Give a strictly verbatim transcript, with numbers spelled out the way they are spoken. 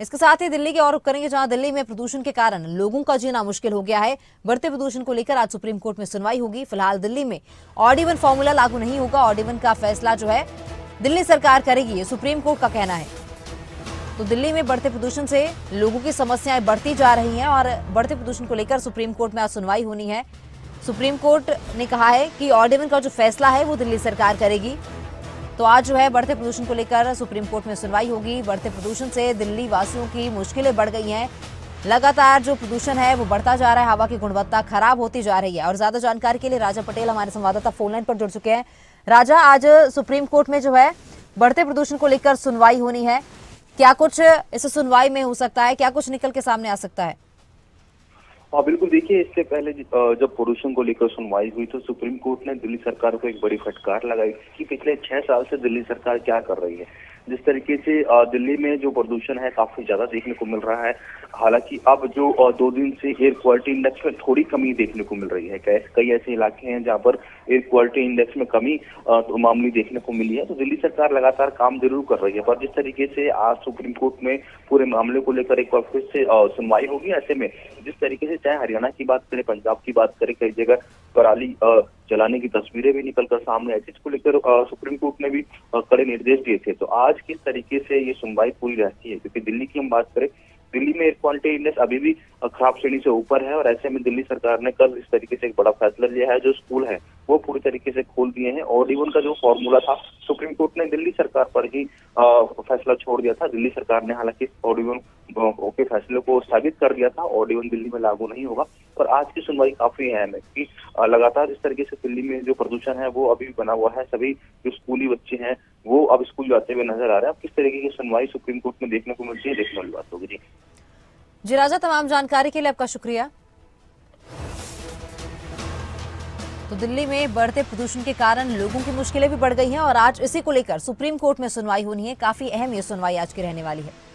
इसके साथ ही दिल्ली की ओर रुख करेंगे, जहां दिल्ली में प्रदूषण के कारण लोगों का जीना मुश्किल हो गया है। बढ़ते प्रदूषण को लेकर आज सुप्रीम कोर्ट में सुनवाई होगी। फिलहाल दिल्ली में ऑड इवन फॉर्मूला लागू नहीं होगा। ऑड इवन का फैसला जो है दिल्ली सरकार करेगी, ये सुप्रीम कोर्ट का कहना है। तो दिल्ली में बढ़ते प्रदूषण से लोगों की समस्याएं बढ़ती जा रही हैं और बढ़ते प्रदूषण को लेकर सुप्रीम कोर्ट में आज सुनवाई होनी है। सुप्रीम कोर्ट ने कहा है कि ऑड इवन का जो फैसला है वो दिल्ली सरकार करेगी। तो आज जो है बढ़ते प्रदूषण को लेकर सुप्रीम कोर्ट में सुनवाई होगी। बढ़ते प्रदूषण से दिल्ली वासियों की मुश्किलें बढ़ गई हैं। लगातार जो प्रदूषण है वो बढ़ता जा रहा है, हवा की गुणवत्ता खराब होती जा रही है। और ज्यादा जानकारी के लिए राजा पटेल हमारे संवाददाता फोनलाइन पर जुड़ चुके हैं। राजा, आज सुप्रीम कोर्ट में जो है बढ़ते प्रदूषण को लेकर सुनवाई होनी है, क्या कुछ इस सुनवाई में हो सकता है, क्या कुछ निकल के सामने आ सकता है? हाँ बिल्कुल, देखिए इससे पहले जब पोल्यूशन को लेकर सुनवाई हुई तो सुप्रीम कोर्ट ने दिल्ली सरकार को एक बड़ी फटकार लगाई कि पिछले छह साल से दिल्ली सरकार क्या कर रही है। जिस तरीके से दिल्ली में जो प्रदूषण है काफी ज्यादा देखने को मिल रहा है। हालांकि अब जो दो दिन से एयर क्वालिटी इंडेक्स में थोड़ी कमी देखने को मिल रही है, कई ऐसे इलाके हैं जहां पर एयर क्वालिटी इंडेक्स में कमी तो मामूली देखने को मिली है। तो दिल्ली सरकार लगातार काम जरूर कर रही है, पर जिस तरीके से आज सुप्रीम कोर्ट में पूरे मामले को लेकर एक बार फिर से सुनवाई होगी, ऐसे में जिस तरीके से चाहे हरियाणा की बात करें, पंजाब की बात करें, कई जगह पराली जलाने की तस्वीरें भी निकलकर सामने आई, जिसको लेकर सुप्रीम कोर्ट ने भी कड़े निर्देश दिए थे। तो आज किस तरीके से ये सुनवाई पूरी रहती है, क्योंकि दिल्ली की हम बात करें, दिल्ली में एयर क्वालिटी इंडेक्स अभी भी खराब श्रेणी से ऊपर है और ऐसे में दिल्ली सरकार ने कल इस तरीके से एक बड़ा फैसला लिया है। जो स्कूल है वो पूरी तरीके से खोल दिए हैं और इवन का जो फॉर्मूला था सुप्रीम कोर्ट ने दिल्ली सरकार पर ही फैसला छोड़ दिया था। दिल्ली सरकार ने हालांकि ऑड इवन के फैसले को स्थगित कर दिया था, ऑड इवन दिल्ली में लागू नहीं होगा। पर आज की सुनवाई काफी अहम है कि लगातार इस तरीके से दिल्ली में जो प्रदूषण है वो अभी बना हुआ है। सभी जो स्कूली बच्चे हैं वो अब स्कूल जाते हुए नजर आ रहे हैं। अब किस तरीके की सुनवाई सुप्रीम कोर्ट में देखने को मिलती है, देखने वाली बात होगी। जी जी राजा, तमाम जानकारी के लिए आपका शुक्रिया। तो दिल्ली में बढ़ते प्रदूषण के कारण लोगों की मुश्किलें भी बढ़ गई हैं और आज इसी को लेकर सुप्रीम कोर्ट में सुनवाई होनी है। काफी अहम ये सुनवाई आज की रहने वाली है।